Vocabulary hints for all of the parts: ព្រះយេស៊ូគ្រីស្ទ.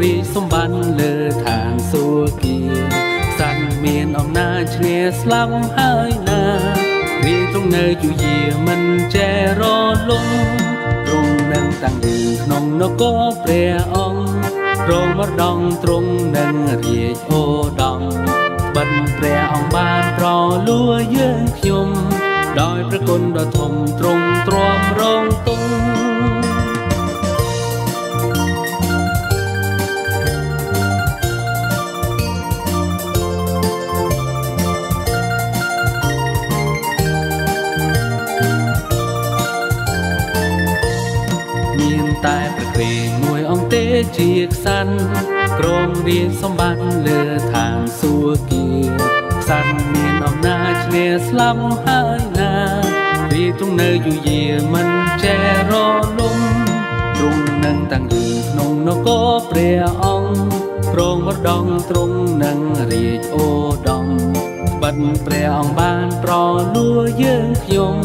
រីសំបានលើឋានសួគ៌សានមានអំណាចជ្រាស្លាប់ហើយណារីទ្រង់នៅយូរយារមិនចេះរលំទ្រង់នឹងតាំងពីក្នុងនគរព្រះអង្គទ្រង់មរដងទ្រង់នឹងរាជឧត្តមបិណ្ឌព្រះអង្គបានប្រលួយយើងខ្ញុំដោយព្រះគុណដ៏ធំទ្រង់ទ្រាំរងទងតែប្រព្រឹត្តមួយអង្គទេជាខ្សាន់ក្រមរាជសម្បត្តិលើឋានសួគ៌ខ្សាន់មានអំណាចជ្រាស្លាប់ហើយណារីទ្រង់នៅយូរយារមិនចេះរលំទ្រង់នឹងតាំងយឺក្នុងនគរព្រះអង្គព្រមមរដងទ្រង់នឹងរាជឧត្តមបិណ្ឌព្រះអង្គបានប្រលួយយើងខ្ញុំ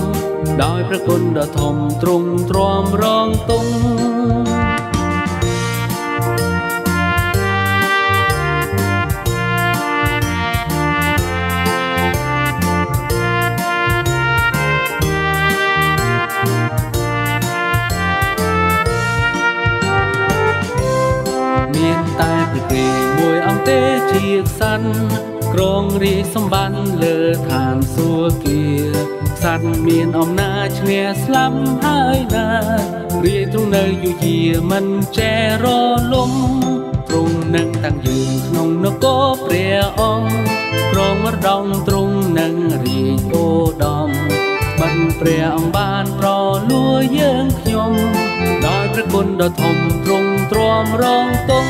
ដោយព្រះគុណដ៏ធំទ្រង់ទ្រាំរងទងមានតែព្រះគ្រីស្ទមួយអង្គទេជាខ្សាន់គ្រងរាជសម្បត្តិលើឋានសួគ៌ខ្សាន់មានអំណាចជ្រាស្លាប់ហើយណារាជទ្រង់នៅយូរយារមិនចេះរលំទ្រង់នឹងតាំងយឺនក្នុងនគរព្រះអង្គគ្រងមរដងទ្រង់នឹងរាជឧត្តមបិណ្ឌព្រះអង្គបានប្រលួយយើងខ្ញុំដោយព្រះគុណដ៏ធំទ្រង់ទ្រាំរងទង